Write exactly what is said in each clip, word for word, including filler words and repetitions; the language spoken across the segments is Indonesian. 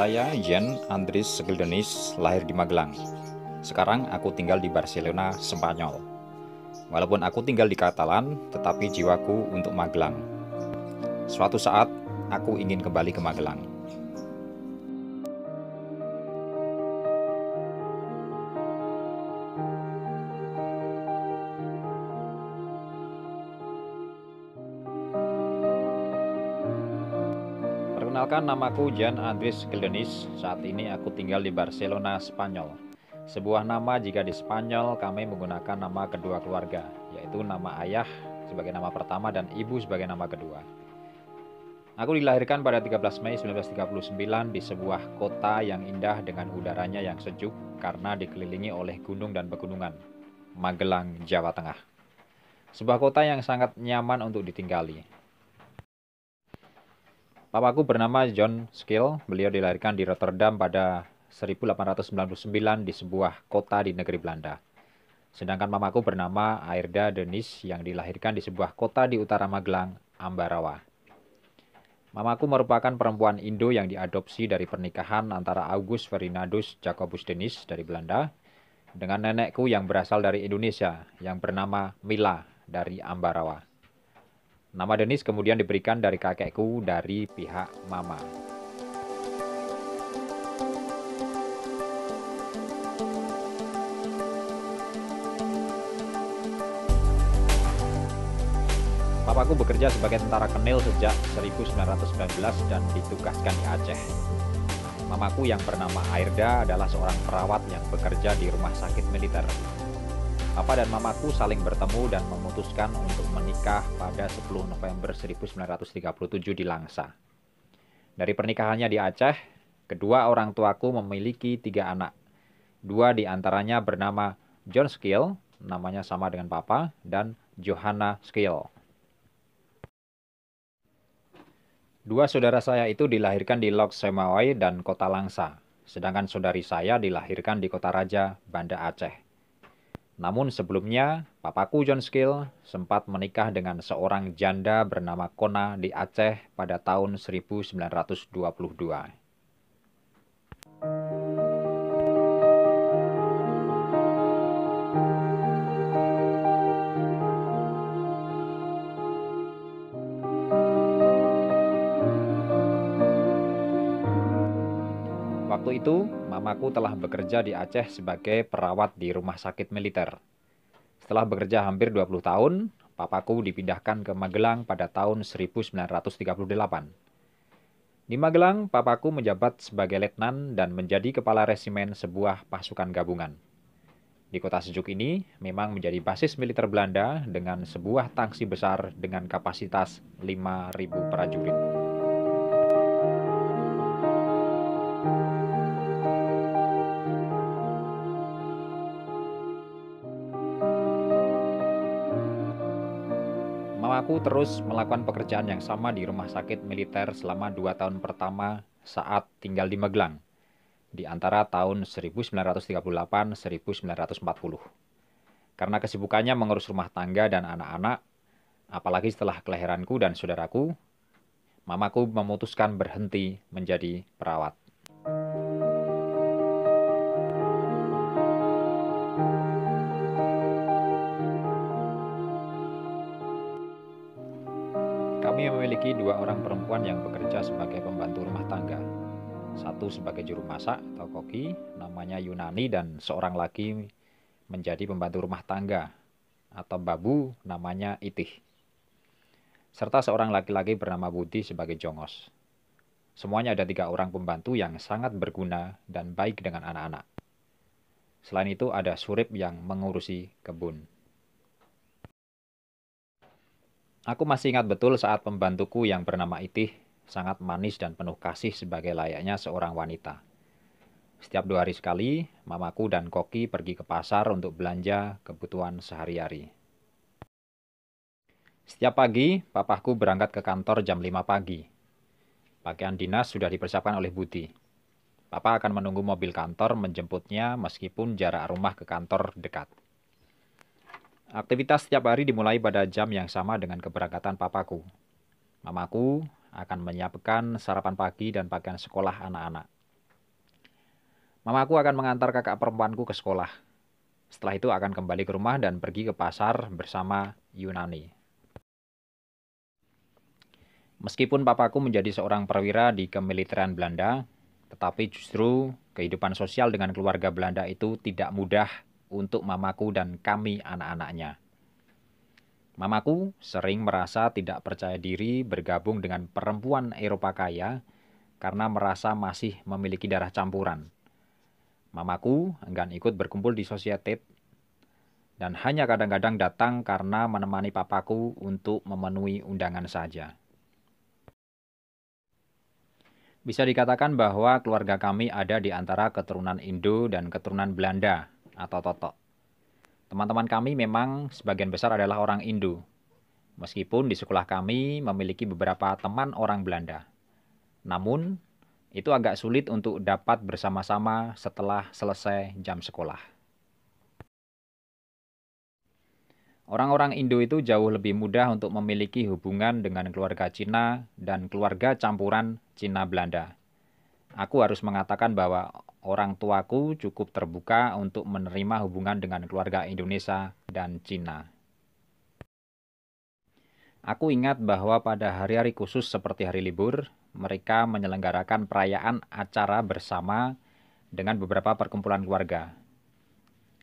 Saya Jean Andries Schell de Nijs, lahir di Magelang. Sekarang aku tinggal di Barcelona, Spanyol. Walaupun aku tinggal di Katalan, tetapi jiwaku untuk Magelang. Suatu saat, aku ingin kembali ke Magelang. Perkenalkan, namaku John Andries Schell de Nijs. Saat ini aku tinggal di Barcelona, Spanyol. Sebuah nama jika di Spanyol kami menggunakan nama kedua keluarga, yaitu nama ayah sebagai nama pertama dan ibu sebagai nama kedua. Aku dilahirkan pada tiga belas Mei seribu sembilan ratus tiga puluh sembilan di sebuah kota yang indah dengan udaranya yang sejuk karena dikelilingi oleh gunung dan pegunungan, Magelang, Jawa Tengah. Sebuah kota yang sangat nyaman untuk ditinggali. Papaku bernama John Skill, beliau dilahirkan di Rotterdam pada seribu delapan ratus sembilan puluh sembilan di sebuah kota di negeri Belanda. Sedangkan mamaku bernama Airda de Nijs yang dilahirkan di sebuah kota di utara Magelang, Ambarawa. Mamaku merupakan perempuan Indo yang diadopsi dari pernikahan antara August Verinadus Jakobus Deniz dari Belanda dengan nenekku yang berasal dari Indonesia yang bernama Mila dari Ambarawa. Nama Denis kemudian diberikan dari kakekku dari pihak mama. Papaku bekerja sebagai tentara kenil sejak seribu sembilan ratus sembilan belas dan ditugaskan di Aceh. Mamaku yang bernama Airda adalah seorang perawat yang bekerja di rumah sakit militer. Papa dan mamaku saling bertemu dan memutuskan untuk menikah pada sepuluh November seribu sembilan ratus tiga puluh tujuh di Langsa. Dari pernikahannya di Aceh, kedua orang tuaku memiliki tiga anak. Dua di antaranya bernama John Skill, namanya sama dengan papa, dan Johanna Skill. Dua saudara saya itu dilahirkan di Lok Semawai dan Kota Langsa, sedangkan saudari saya dilahirkan di Kota Raja, Banda Aceh. Namun sebelumnya, papaku John Skill sempat menikah dengan seorang janda bernama Kona di Aceh pada tahun seribu sembilan ratus dua puluh dua. Waktu itu, mamaku telah bekerja di Aceh sebagai perawat di rumah sakit militer. Setelah bekerja hampir dua puluh tahun, papaku dipindahkan ke Magelang pada tahun seribu sembilan ratus tiga puluh delapan. Di Magelang, papaku menjabat sebagai letnan dan menjadi kepala resimen sebuah pasukan gabungan. Di kota sejuk ini memang menjadi basis militer Belanda dengan sebuah tangsi besar dengan kapasitas lima ribu prajurit. Aku terus melakukan pekerjaan yang sama di rumah sakit militer selama dua tahun pertama saat tinggal di Magelang, di antara tahun seribu sembilan ratus tiga puluh delapan sampai seribu sembilan ratus empat puluh. Karena kesibukannya mengurus rumah tangga dan anak-anak, apalagi setelah kelahiranku dan saudaraku, mamaku memutuskan berhenti menjadi perawat. Kami memiliki dua orang perempuan yang bekerja sebagai pembantu rumah tangga. Satu sebagai juru masak atau koki, namanya Yunani, dan seorang lagi menjadi pembantu rumah tangga atau babu, namanya Itih. Serta seorang laki-laki bernama Budi sebagai jongos. Semuanya ada tiga orang pembantu yang sangat berguna dan baik dengan anak-anak. Selain itu ada surip yang mengurusi kebun. Aku masih ingat betul saat pembantuku yang bernama Itih sangat manis dan penuh kasih sebagai layaknya seorang wanita. Setiap dua hari sekali, mamaku dan koki pergi ke pasar untuk belanja kebutuhan sehari-hari. Setiap pagi, papaku berangkat ke kantor jam lima pagi. Pakaian dinas sudah dipersiapkan oleh Budi. Papa akan menunggu mobil kantor menjemputnya meskipun jarak rumah ke kantor dekat. Aktivitas setiap hari dimulai pada jam yang sama dengan keberangkatan papaku. Mamaku akan menyiapkan sarapan pagi dan pakaian sekolah anak-anak. Mamaku akan mengantar kakak perempuanku ke sekolah. Setelah itu akan kembali ke rumah dan pergi ke pasar bersama Yunani. Meskipun papaku menjadi seorang perwira di kemiliteran Belanda, tetapi justru kehidupan sosial dengan keluarga Belanda itu tidak mudah untuk mamaku dan kami anak-anaknya. Mamaku sering merasa tidak percaya diri bergabung dengan perempuan Eropa kaya karena merasa masih memiliki darah campuran. Mamaku enggan ikut berkumpul di society dan hanya kadang-kadang datang karena menemani papaku untuk memenuhi undangan saja. Bisa dikatakan bahwa keluarga kami ada di antara keturunan Indo dan keturunan Belanda atau Totok. Teman-teman kami memang sebagian besar adalah orang Indo, meskipun di sekolah kami memiliki beberapa teman orang Belanda. Namun, itu agak sulit untuk dapat bersama-sama setelah selesai jam sekolah. Orang-orang Indo itu jauh lebih mudah untuk memiliki hubungan dengan keluarga Cina dan keluarga campuran Cina Belanda. Aku harus mengatakan bahwa orang tuaku cukup terbuka untuk menerima hubungan dengan keluarga Indonesia dan Cina. Aku ingat bahwa pada hari-hari khusus seperti hari libur, mereka menyelenggarakan perayaan acara bersama dengan beberapa perkumpulan keluarga.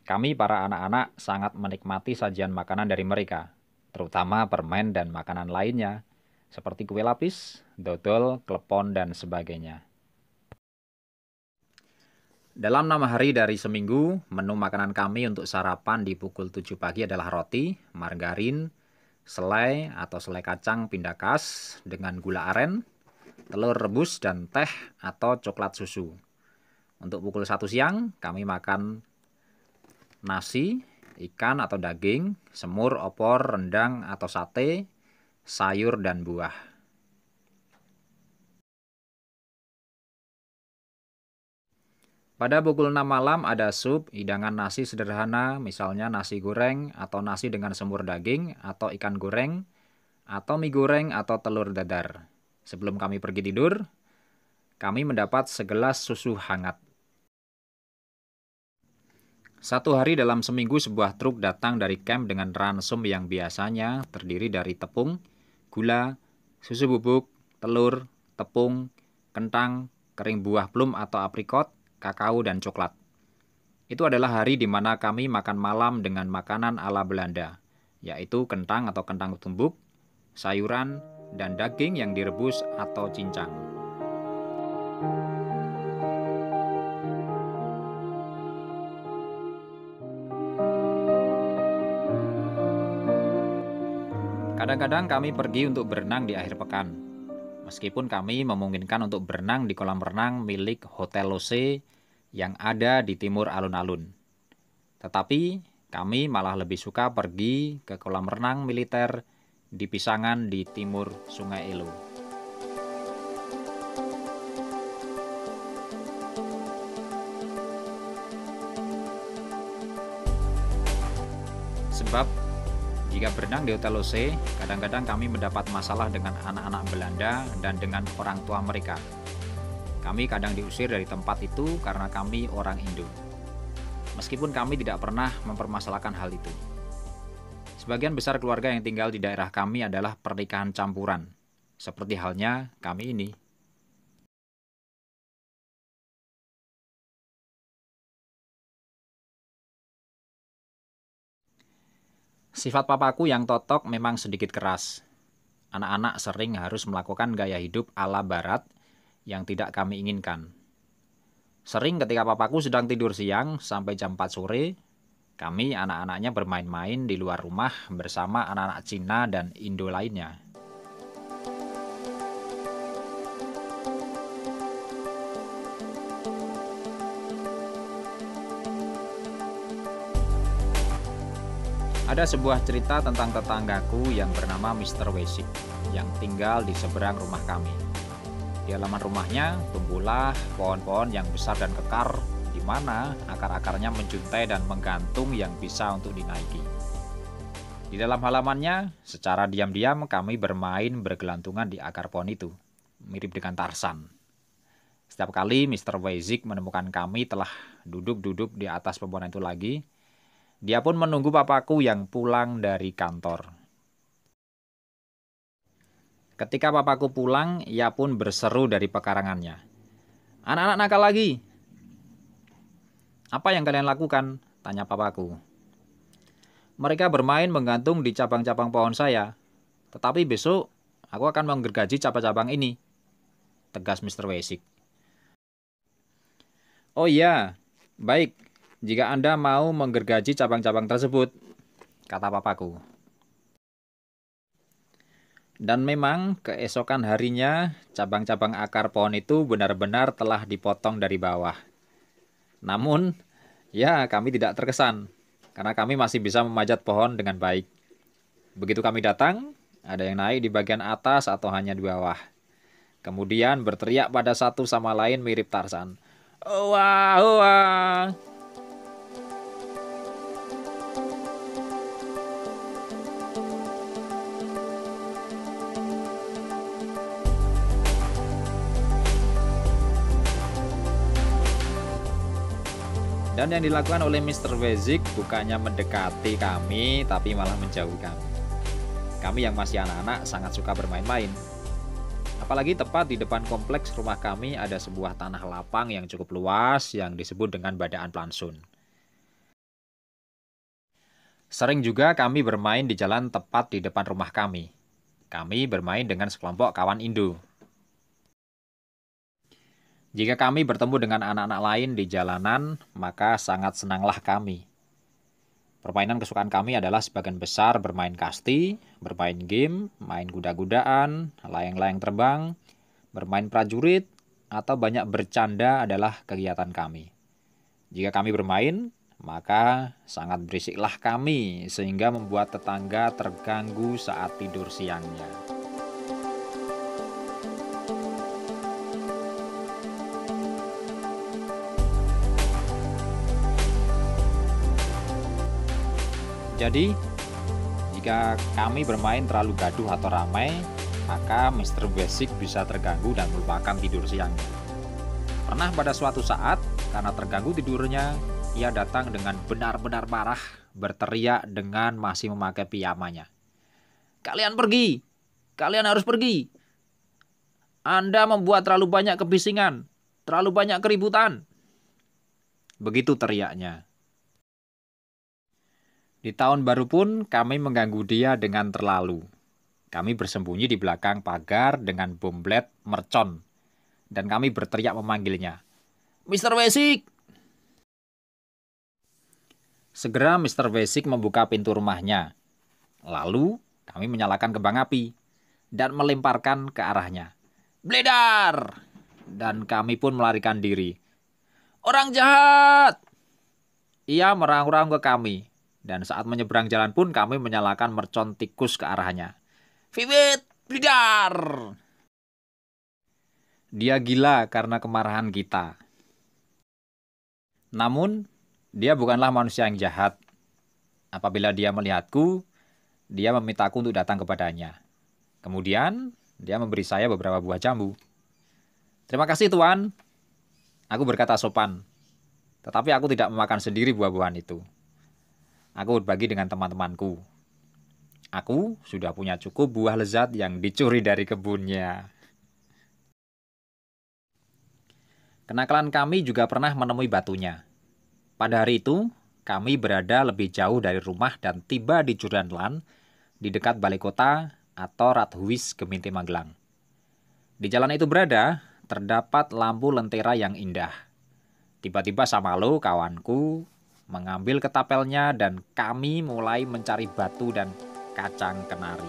Kami para anak-anak sangat menikmati sajian makanan dari mereka, terutama permen dan makanan lainnya, seperti kue lapis, dodol, klepon, dan sebagainya. Dalam enam hari dari seminggu, menu makanan kami untuk sarapan di pukul tujuh pagi adalah roti, margarin, selai atau selai kacang pindakas dengan gula aren, telur rebus, dan teh atau coklat susu. Untuk pukul satu siang, kami makan nasi, ikan atau daging, semur, opor, rendang atau sate, sayur dan buah. Pada pukul enam malam ada sup, hidangan nasi sederhana, misalnya nasi goreng atau nasi dengan semur daging atau ikan goreng atau mie goreng atau telur dadar. Sebelum kami pergi tidur, kami mendapat segelas susu hangat. Satu hari dalam seminggu sebuah truk datang dari camp dengan ransum yang biasanya terdiri dari tepung, gula, susu bubuk, telur, tepung, kentang, kering buah plum atau aprikot, kakao, dan coklat. Itu adalah hari di mana kami makan malam dengan makanan ala Belanda, yaitu kentang atau kentang tumbuk, sayuran, dan daging yang direbus atau cincang. Kadang-kadang kami pergi untuk berenang di akhir pekan. Meskipun kami memungkinkan untuk berenang di kolam renang milik Hotel Lose yang ada di timur alun-alun. Tetapi kami malah lebih suka pergi ke kolam renang militer di Pisangan di timur Sungai Elo. Sebab jika berenang di Hotel Lose, kadang-kadang kami mendapat masalah dengan anak-anak Belanda dan dengan orang tua mereka. Kami kadang diusir dari tempat itu karena kami orang Indo. Meskipun kami tidak pernah mempermasalahkan hal itu. Sebagian besar keluarga yang tinggal di daerah kami adalah pernikahan campuran, seperti halnya kami ini. Sifat papaku yang totok memang sedikit keras. Anak-anak sering harus melakukan gaya hidup ala barat yang tidak kami inginkan. Sering ketika papaku sedang tidur siang sampai jam empat sore, kami anak-anaknya bermain-main di luar rumah bersama anak-anak Cina dan Indo lainnya. Ada sebuah cerita tentang tetanggaku yang bernama mister Wesik yang tinggal di seberang rumah kami. Di halaman rumahnya tumbuhlah pohon-pohon yang besar dan kekar, di mana akar-akarnya menjuntai dan menggantung yang bisa untuk dinaiki. Di dalam halamannya, secara diam-diam kami bermain bergelantungan di akar pohon itu, mirip dengan Tarsan. Setiap kali mister Wesik menemukan kami telah duduk-duduk di atas pepohonan itu lagi. Dia pun menunggu papaku yang pulang dari kantor. Ketika papaku pulang, ia pun berseru dari pekarangannya. "Anak-anak nakal lagi. Apa yang kalian lakukan?" tanya papaku. "Mereka bermain menggantung di cabang-cabang pohon saya. Tetapi besok aku akan menggergaji cabang-cabang ini," tegas mister Wesik. "Oh iya, baik. Jika Anda mau menggergaji cabang-cabang tersebut," kata papaku. Dan memang keesokan harinya cabang-cabang akar pohon itu benar-benar telah dipotong dari bawah. Namun, ya kami tidak terkesan, karena kami masih bisa memanjat pohon dengan baik. Begitu kami datang, ada yang naik di bagian atas atau hanya di bawah. Kemudian berteriak pada satu sama lain mirip Tarzan. "Wah, wah!" Dan yang dilakukan oleh mister Wesik bukannya mendekati kami, tapi malah menjauhi kami. Kami yang masih anak-anak sangat suka bermain-main. Apalagi tepat di depan kompleks rumah kami ada sebuah tanah lapang yang cukup luas yang disebut dengan Badaan Plansun. Sering juga kami bermain di jalan tepat di depan rumah kami. Kami bermain dengan sekelompok kawan Indo. Jika kami bertemu dengan anak-anak lain di jalanan, maka sangat senanglah kami. Permainan kesukaan kami adalah sebagian besar bermain kasti, bermain game, main kuda-kudaan, layang-layang terbang, bermain prajurit, atau banyak bercanda adalah kegiatan kami. Jika kami bermain, maka sangat berisiklah kami, sehingga membuat tetangga terganggu saat tidur siangnya. Jadi, jika kami bermain terlalu gaduh atau ramai, maka mister Wesik bisa terganggu dan melupakan tidur siangnya. Pernah pada suatu saat, karena terganggu tidurnya, ia datang dengan benar-benar marah, berteriak dengan masih memakai piyamanya. "Kalian pergi! Kalian harus pergi! Anda membuat terlalu banyak kebisingan, terlalu banyak keributan!" Begitu teriaknya. Di tahun baru pun kami mengganggu dia dengan terlalu. Kami bersembunyi di belakang pagar dengan bomblet mercon. Dan kami berteriak memanggilnya. "mister Wesik!" Segera mister Wesik membuka pintu rumahnya. Lalu kami menyalakan kembang api dan melemparkan ke arahnya. "Bledar!" Dan kami pun melarikan diri. "Orang jahat!" Ia meraung-raung ke kami. Dan saat menyeberang jalan pun kami menyalakan mercon tikus ke arahnya. "Vivid! Bledar!" Dia gila karena kemarahan kita. Namun, dia bukanlah manusia yang jahat. Apabila dia melihatku, dia memintaku untuk datang kepadanya. Kemudian, dia memberi saya beberapa buah jambu. "Terima kasih, Tuan," aku berkata sopan. Tetapi aku tidak memakan sendiri buah-buahan itu. Aku berbagi dengan teman-temanku. Aku sudah punya cukup buah lezat yang dicuri dari kebunnya. Kenakalan kami juga pernah menemui batunya. Pada hari itu, kami berada lebih jauh dari rumah dan tiba di Curlanlan, di dekat Balikota atau Rathuis Geminti Magelang. Di jalan itu berada, terdapat lampu lentera yang indah. Tiba-tiba Samalo, kawanku, mengambil ketapelnya dan kami mulai mencari batu dan kacang kenari.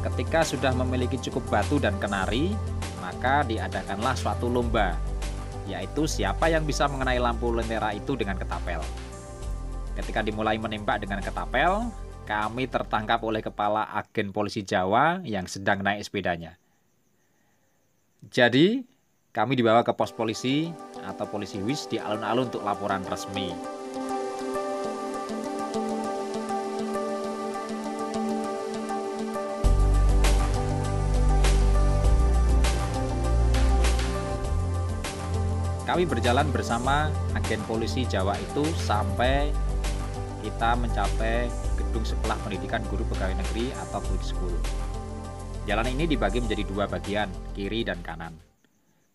Ketika sudah memiliki cukup batu dan kenari, maka diadakanlah suatu lomba, yaitu siapa yang bisa mengenai lampu lentera itu dengan ketapel. Ketika dimulai menembak dengan ketapel, kami tertangkap oleh kepala agen polisi Jawa yang sedang naik sepedanya. Jadi, kami dibawa ke pos polisi atau polisi wis di alun-alun untuk laporan resmi. Kami berjalan bersama agen polisi Jawa itu sampai kita mencapai gedung sekolah pendidikan guru pegawai negeri atau public school. Jalan ini dibagi menjadi dua bagian, kiri dan kanan.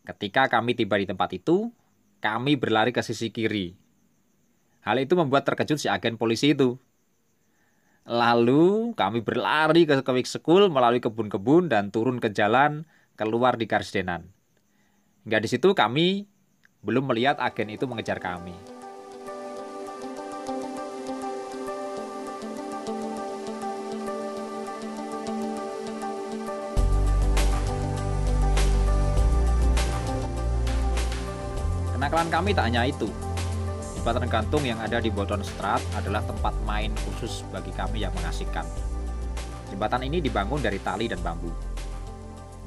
Ketika kami tiba di tempat itu, kami berlari ke sisi kiri. Hal itu membuat terkejut si agen polisi itu. Lalu kami berlari ke public school melalui kebun-kebun dan turun ke jalan keluar di Karsidenan. Hingga di situ kami belum melihat agen itu mengejar kami. Kenakalan kami tak hanya itu. Jembatan gantung yang ada di Bolton Strait adalah tempat main khusus bagi kami yang mengasihkan. Jembatan ini dibangun dari tali dan bambu.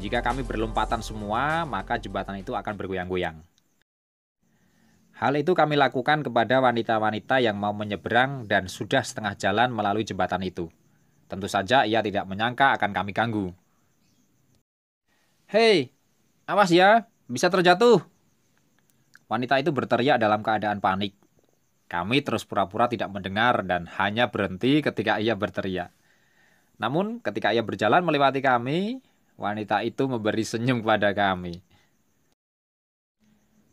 Jika kami berlompatan semua, maka jembatan itu akan bergoyang-goyang. Hal itu kami lakukan kepada wanita-wanita yang mau menyeberang dan sudah setengah jalan melalui jembatan itu. Tentu saja ia tidak menyangka akan kami ganggu. "Hei, awas ya, bisa terjatuh!" Wanita itu berteriak dalam keadaan panik. Kami terus pura-pura tidak mendengar dan hanya berhenti ketika ia berteriak. Namun ketika ia berjalan melewati kami, wanita itu memberi senyum kepada kami.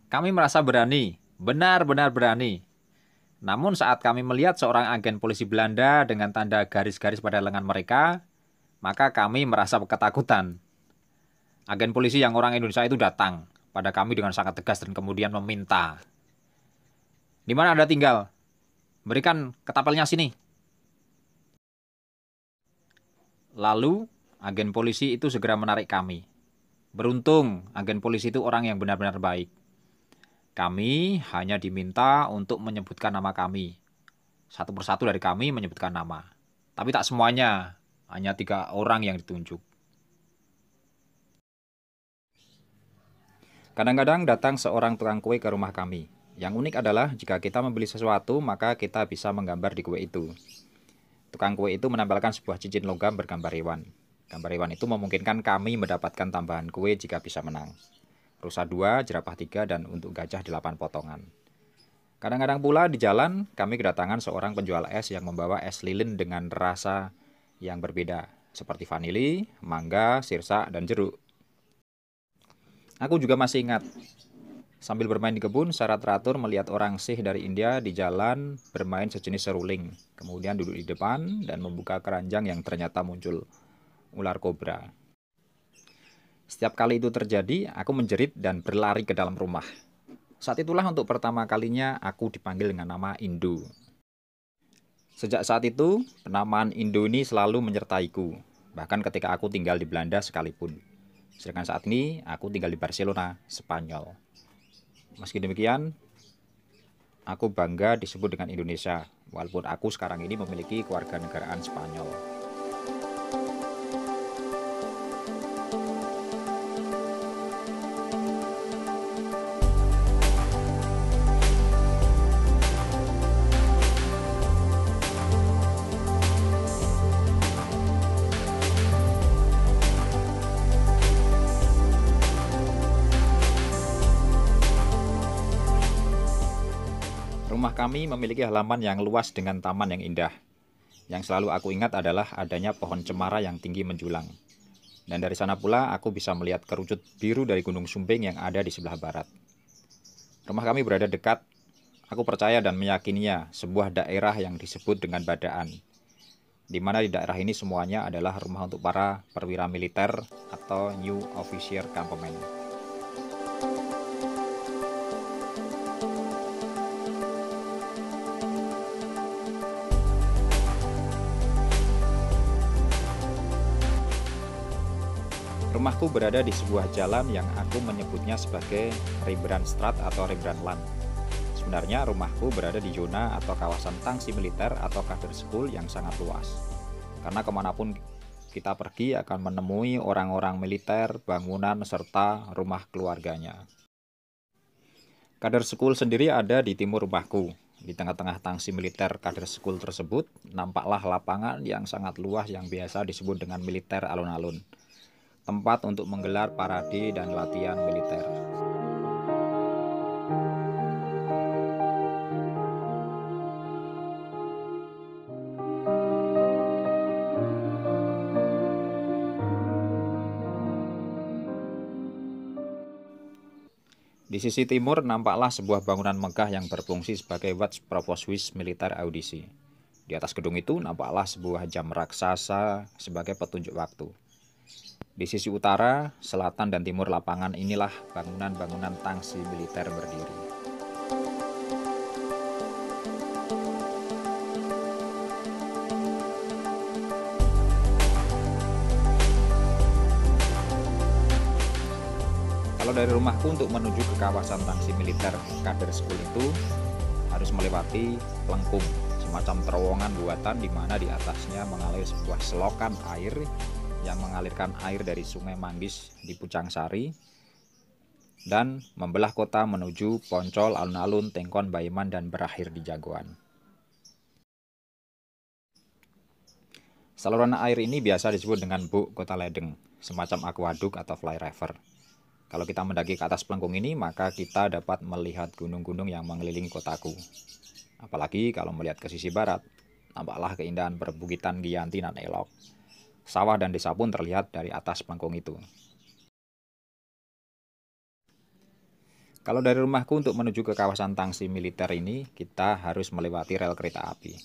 Kami merasa berani, benar-benar berani. Namun saat kami melihat seorang agen polisi Belanda dengan tanda garis-garis pada lengan mereka, maka kami merasa ketakutan. Agen polisi yang orang Indonesia itu datang pada kami dengan sangat tegas dan kemudian meminta, "Di mana Anda tinggal? Berikan ketapelnya sini." Lalu agen polisi itu segera menarik kami. Beruntung, agen polisi itu orang yang benar-benar baik. Kami hanya diminta untuk menyebutkan nama kami. Satu persatu dari kami menyebutkan nama. Tapi tak semuanya, hanya tiga orang yang ditunjuk. Kadang-kadang datang seorang tukang kue ke rumah kami. Yang unik adalah jika kita membeli sesuatu, maka kita bisa menggambar di kue itu. Tukang kue itu menampilkan sebuah cincin logam bergambar hewan. Gambar hewan itu memungkinkan kami mendapatkan tambahan kue jika bisa menang. Rusa dua, jerapah tiga, dan untuk gajah delapan potongan. Kadang-kadang pula di jalan, kami kedatangan seorang penjual es yang membawa es lilin dengan rasa yang berbeda, seperti vanili, mangga, sirsak, dan jeruk. Aku juga masih ingat, sambil bermain di kebun, secara teratur melihat orang Sikh dari India di jalan bermain sejenis seruling, kemudian duduk di depan dan membuka keranjang yang ternyata muncul ular kobra. Setiap kali itu terjadi, aku menjerit dan berlari ke dalam rumah. Saat itulah untuk pertama kalinya aku dipanggil dengan nama Indo. Sejak saat itu, penamaan Indo ini selalu menyertaiku, bahkan ketika aku tinggal di Belanda sekalipun. Sedangkan saat ini, aku tinggal di Barcelona, Spanyol. Meski demikian, aku bangga disebut dengan Indonesia, walaupun aku sekarang ini memiliki kewarganegaraan Spanyol. Kami memiliki halaman yang luas dengan taman yang indah. Yang selalu aku ingat adalah adanya pohon cemara yang tinggi menjulang. Dan dari sana pula aku bisa melihat kerucut biru dari Gunung Sumbing yang ada di sebelah barat. Rumah kami berada dekat. Aku percaya dan meyakininya sebuah daerah yang disebut dengan Badaan. Di mana di daerah ini semuanya adalah rumah untuk para perwira militer atau New Officer Campement. Rumahku berada di sebuah jalan yang aku menyebutnya sebagai Rembrandtstraat atau Rembrandtlaan. Sebenarnya rumahku berada di zona atau kawasan tangsi militer atau kader school yang sangat luas. Karena kemanapun kita pergi akan menemui orang-orang militer, bangunan, serta rumah keluarganya. Kader school sendiri ada di timur rumahku. Di tengah-tengah tangsi militer kader school tersebut, nampaklah lapangan yang sangat luas yang biasa disebut dengan militer alun-alun. Tempat untuk menggelar parade dan latihan militer. Di sisi timur nampaklah sebuah bangunan megah yang berfungsi sebagai Wachtprovost militer audisi. Di atas gedung itu nampaklah sebuah jam raksasa sebagai petunjuk waktu. Di sisi utara, selatan, dan timur lapangan inilah bangunan-bangunan tangsi militer berdiri. Kalau dari rumahku untuk menuju ke kawasan tangsi militer Kader School itu harus melewati lengkung, semacam terowongan buatan di mana di atasnya mengalir sebuah selokan air yang mengalirkan air dari Sungai Manggis di Pucang Sari dan membelah kota menuju Poncol, Alun-Alun, Tengkon, Baeman, dan berakhir di Jagoan. Saluran air ini biasa disebut dengan buk kota ledeng, semacam aquaduk atau fly river. Kalau kita mendaki ke atas pelengkung ini, maka kita dapat melihat gunung-gunung yang mengelilingi kotaku. Apalagi kalau melihat ke sisi barat, nampaklah keindahan perbukitan Giyanti nan elok. Sawah dan desa pun terlihat dari atas pelengkung itu. Kalau dari rumahku untuk menuju ke kawasan tangsi militer ini, kita harus melewati rel kereta api.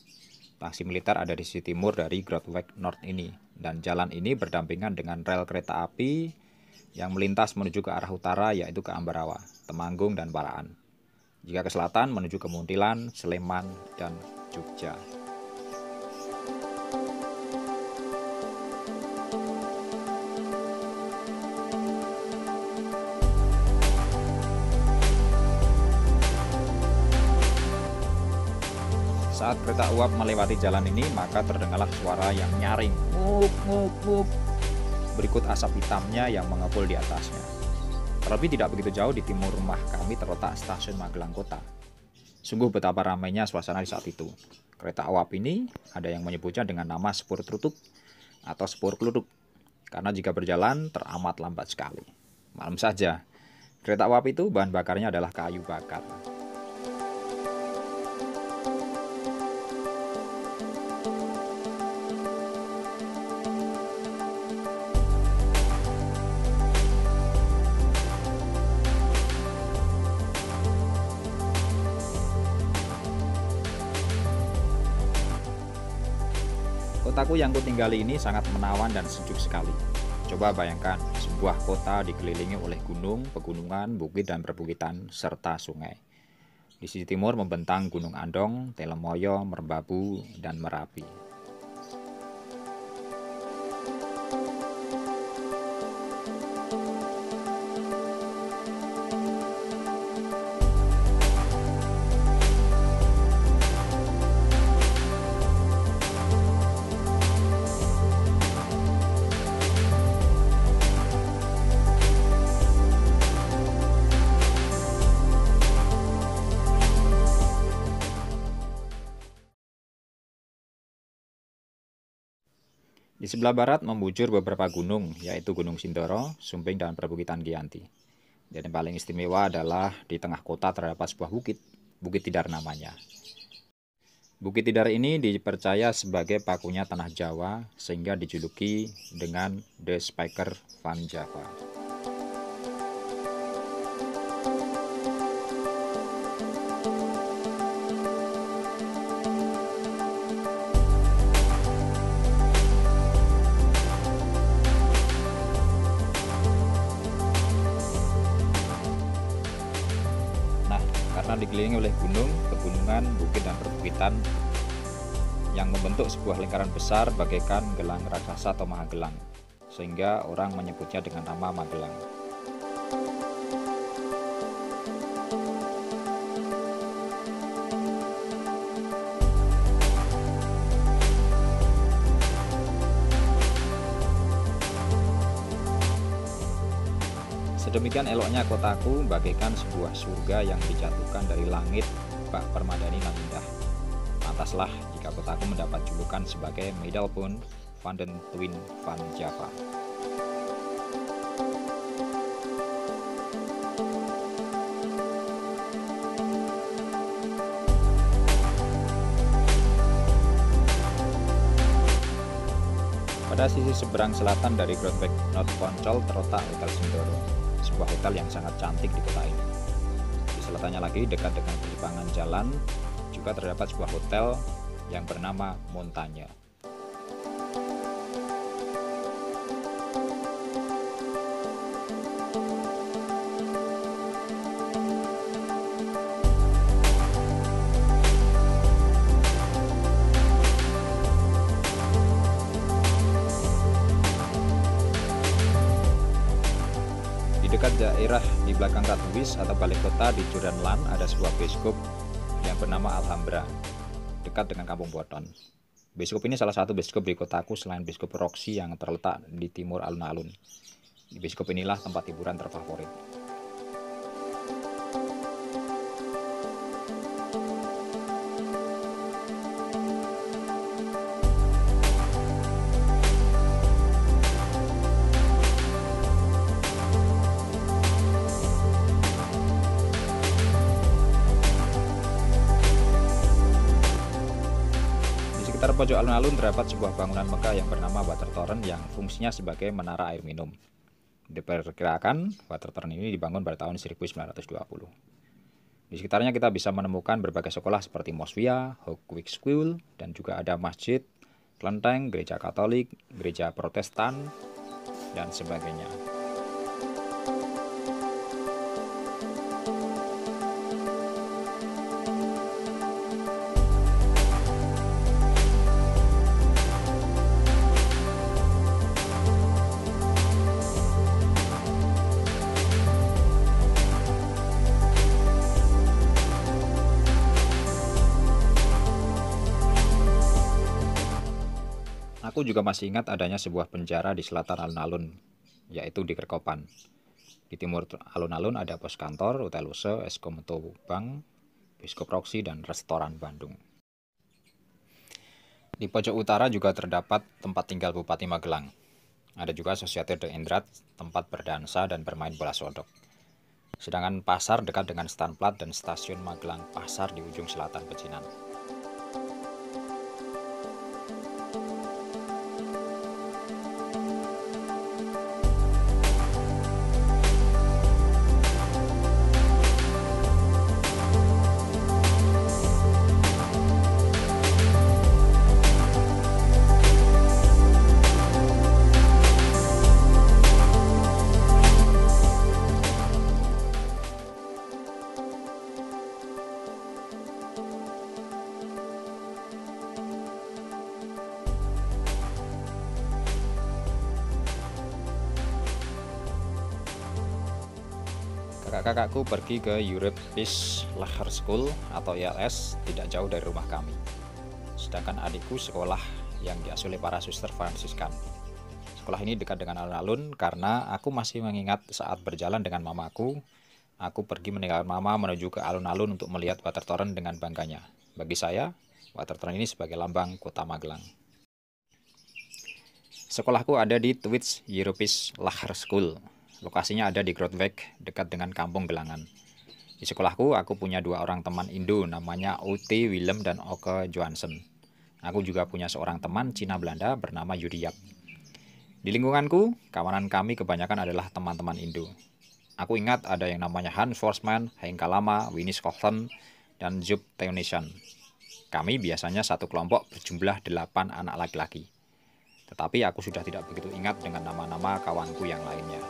Tangsi militer ada di sisi timur dari Grotweg North ini, dan jalan ini berdampingan dengan rel kereta api yang melintas menuju ke arah utara, yaitu ke Ambarawa, Temanggung, dan Parakan. Jika ke selatan menuju ke Muntilan, Sleman, dan Jogja. Saat kereta uap melewati jalan ini, maka terdengarlah suara yang nyaring. Wup, wup, wup. Berikut asap hitamnya yang mengepul di atasnya. Terlebih tidak begitu jauh di timur rumah kami terletak Stasiun Magelang Kota. Sungguh betapa ramainya suasana di saat itu. Kereta uap ini ada yang menyebutnya dengan nama sepur trutuk atau sepur kluduk, karena jika berjalan teramat lambat sekali. Malam saja, kereta uap itu bahan bakarnya adalah kayu bakar. Kotaku yang kutinggali ini sangat menawan dan sejuk sekali. Coba bayangkan, sebuah kota dikelilingi oleh gunung, pegunungan, bukit dan perbukitan, serta sungai. Di sisi timur membentang Gunung Andong, Telemoyo, Merbabu, dan Merapi. Di sebelah barat membujur beberapa gunung, yaitu Gunung Sindoro, Sumbing, dan perbukitan Giyanti. Dan yang paling istimewa adalah di tengah kota terdapat sebuah bukit, Bukit Tidar namanya. Bukit Tidar ini dipercaya sebagai pakunya tanah Jawa, sehingga dijuluki dengan The Spiker Van Java. Dikelilingi oleh gunung, pegunungan, bukit, dan perbukitan yang membentuk sebuah lingkaran besar bagaikan gelang raksasa atau magelang, sehingga orang menyebutnya dengan nama Magelang. Sedemikian eloknya kotaku bagaikan sebuah surga yang dijatuhkan dari langit bak permadani nan indah. Pantaslah jika kotaku mendapat julukan sebagai Middelpunt van den Twin van Java. Pada sisi seberang selatan dari Grotweg North Poncol terletak Hotel Sindoro, sebuah hotel yang sangat cantik di kota ini. letaknya lagi dekat dengan persimpangan jalan, juga terdapat sebuah hotel yang bernama Montanya. Dekat daerah di belakang Rathuis atau Balikota di Curlanlan ada sebuah biskop yang bernama Alhambra, dekat dengan Kampung Bolton. Biskop ini salah satu biskop di kotaku selain biskop Roxy yang terletak di timur alun-alun. Di biskop inilah tempat hiburan terfavorit. Pojok alun-alun terdapat sebuah bangunan megah yang bernama Water Tower yang fungsinya sebagai menara air minum. Diperkirakan Water Tower ini dibangun pada tahun seribu sembilan ratus dua puluh. Di sekitarnya kita bisa menemukan berbagai sekolah seperti Mosvia, Hogwick School, dan juga ada masjid, kelenteng, gereja Katolik, gereja Protestan, dan sebagainya. Aku juga masih ingat adanya sebuah penjara di selatan alun-alun, yaitu di Kerkopan. Di timur alun-alun ada pos kantor, Hotel Lose, Eskomento Bank, Biskop Roxy, dan restoran Bandung. Di pojok utara juga terdapat tempat tinggal Bupati Magelang. Ada juga Societe de Indrat, tempat berdansa dan bermain bola sodok. Sedangkan pasar dekat dengan Stanplat dan Stasiun Magelang Pasar di ujung selatan Pecinan. Kakak-kakakku pergi ke Europe's Lahar School atau E L S tidak jauh dari rumah kami. Sedangkan adikku sekolah yang diasuh oleh para suster Fransiskan. Sekolah ini dekat dengan alun-alun karena aku masih mengingat saat berjalan dengan mamaku, aku pergi meninggalkan mama menuju ke alun-alun untuk melihat Water Tower dengan bangganya. Bagi saya, Water Tower ini sebagai lambang Kota Magelang. Sekolahku ada di Twits Europe's Lahar School. Lokasinya ada di Grotweg, dekat dengan Kampung Gelangan. Di sekolahku, aku punya dua orang teman Indo, namanya O T Willem dan Oke Johansen. Aku juga punya seorang teman Cina Belanda bernama Yudi Yap. Di lingkunganku, kawanan kami kebanyakan adalah teman-teman Indo. Aku ingat ada yang namanya Hans Forsman, Heng Kalama, Winnie Scotland, dan Zub Theonisian. Kami biasanya satu kelompok berjumlah delapan anak laki-laki. Tetapi aku sudah tidak begitu ingat dengan nama-nama kawanku yang lainnya.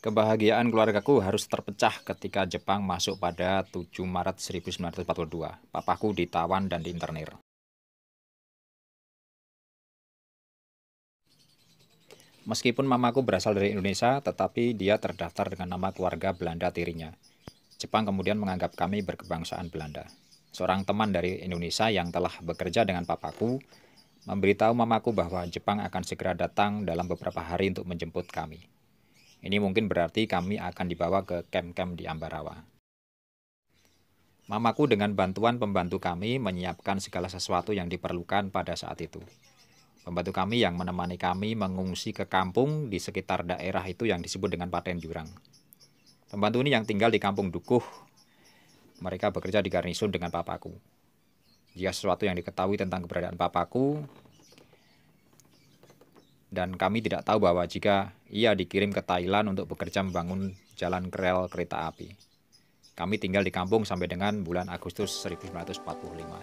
Kebahagiaan keluargaku harus terpecah ketika Jepang masuk pada tujuh Maret seribu sembilan ratus empat puluh dua. Papaku ditawan dan diinternir. Meskipun mamaku berasal dari Indonesia, tetapi dia terdaftar dengan nama keluarga Belanda tirinya. Jepang kemudian menganggap kami berkebangsaan Belanda. seorang teman dari Indonesia yang telah bekerja dengan papaku, memberitahu mamaku bahwa Jepang akan segera datang dalam beberapa hari untuk menjemput kami. Ini mungkin berarti kami akan dibawa ke kamp-kamp di Ambarawa. Mamaku dengan bantuan pembantu kami menyiapkan segala sesuatu yang diperlukan pada saat itu. Pembantu kami yang menemani kami mengungsi ke kampung di sekitar daerah itu yang disebut dengan Paten Jurang. Pembantu ini yang tinggal di Kampung Dukuh. Mereka bekerja di garnisun dengan papaku. Jika sesuatu yang diketahui tentang keberadaan papaku, dan kami tidak tahu bahwa jika ia dikirim ke Thailand untuk bekerja membangun jalan rel kereta api. Kami tinggal di kampung sampai dengan bulan Agustus seribu sembilan ratus empat puluh lima.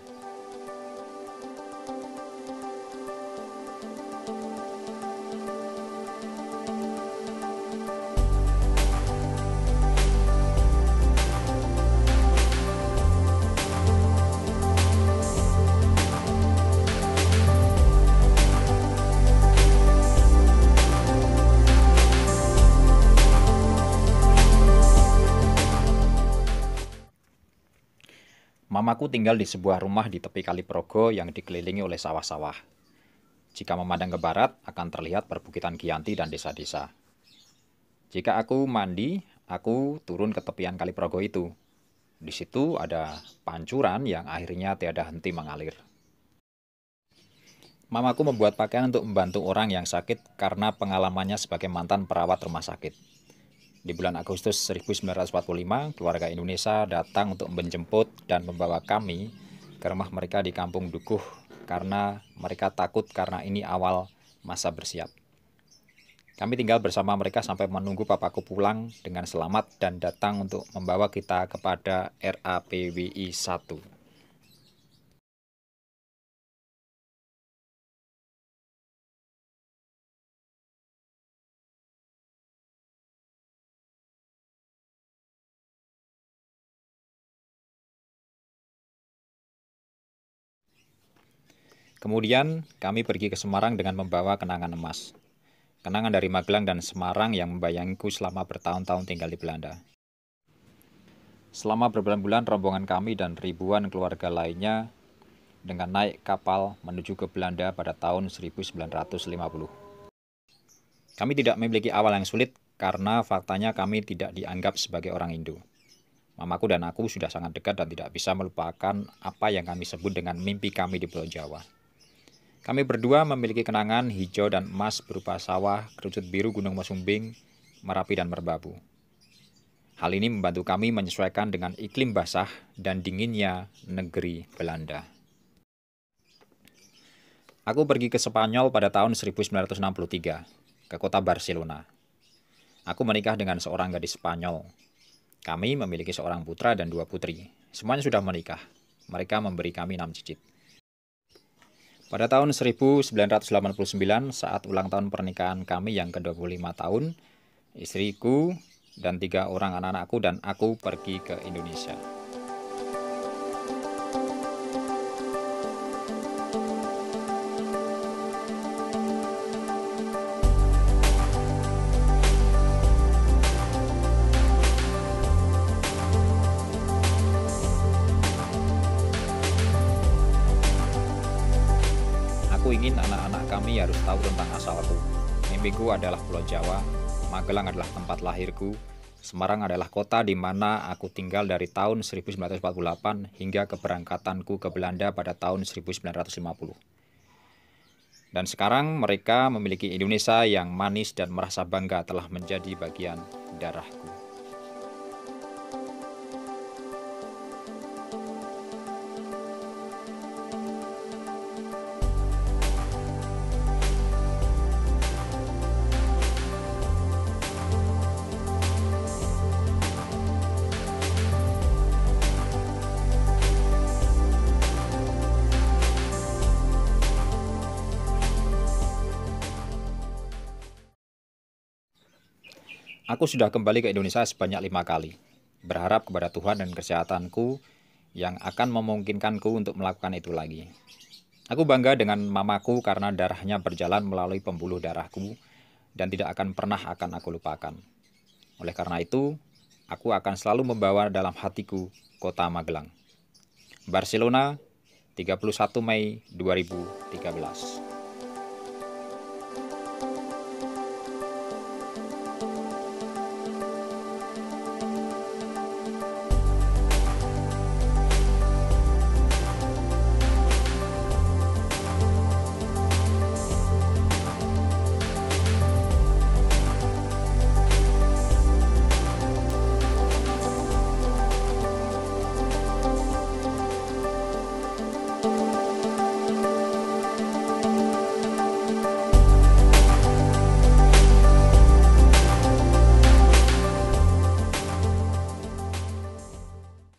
Mamaku tinggal di sebuah rumah di tepi Kali Progo yang dikelilingi oleh sawah-sawah. Jika memandang ke barat, akan terlihat perbukitan Giyanti dan desa-desa. Jika aku mandi, aku turun ke tepian Kali Progo itu. Di situ ada pancuran yang akhirnya tiada henti mengalir. Mamaku membuat pakaian untuk membantu orang yang sakit karena pengalamannya sebagai mantan perawat rumah sakit. Di bulan Agustus seribu sembilan ratus empat puluh lima, keluarga Indonesia datang untuk menjemput dan membawa kami ke rumah mereka di Kampung Dukuh karena mereka takut karena ini awal masa bersiap. Kami tinggal bersama mereka sampai menunggu papaku pulang dengan selamat dan datang untuk membawa kita kepada R A P W I satu. Kemudian, kami pergi ke Semarang dengan membawa kenangan emas. Kenangan dari Magelang dan Semarang yang membayangiku selama bertahun-tahun tinggal di Belanda. Selama berbulan-bulan, rombongan kami dan ribuan keluarga lainnya dengan naik kapal menuju ke Belanda pada tahun seribu sembilan ratus lima puluh. Kami tidak memiliki awal yang sulit karena faktanya kami tidak dianggap sebagai orang Indo. Mamaku dan aku sudah sangat dekat dan tidak bisa melupakan apa yang kami sebut dengan mimpi kami di Pulau Jawa. Kami berdua memiliki kenangan hijau dan emas berupa sawah, kerucut biru Gunung Sumbing, Merapi, dan Merbabu. Hal ini membantu kami menyesuaikan dengan iklim basah dan dinginnya negeri Belanda. Aku pergi ke Spanyol pada tahun seribu sembilan ratus enam puluh tiga, ke kota Barcelona. Aku menikah dengan seorang gadis Spanyol. Kami memiliki seorang putra dan dua putri. Semuanya sudah menikah. Mereka memberi kami enam cicit. Pada tahun seribu sembilan ratus delapan puluh sembilan, saat ulang tahun pernikahan kami yang ke dua puluh lima tahun, istriku dan tiga orang anak-anakku dan aku pergi ke Indonesia. Kami harus tahu tentang asalku. Mimpiku adalah Pulau Jawa, Magelang adalah tempat lahirku, Semarang adalah kota di mana aku tinggal dari tahun seribu sembilan ratus empat puluh delapan hingga keberangkatanku ke Belanda pada tahun seribu sembilan ratus lima puluh. Dan sekarang mereka memiliki Indonesia yang manis dan merasa bangga telah menjadi bagian darahku. Aku sudah kembali ke Indonesia sebanyak lima kali, berharap kepada Tuhan dan kesehatanku yang akan memungkinkanku untuk melakukan itu lagi. Aku bangga dengan mamaku karena darahnya berjalan melalui pembuluh darahku dan tidak akan pernah akan aku lupakan. Oleh karena itu, aku akan selalu membawa dalam hatiku kota Magelang. Barcelona, tiga puluh satu Mei dua ribu tiga belas.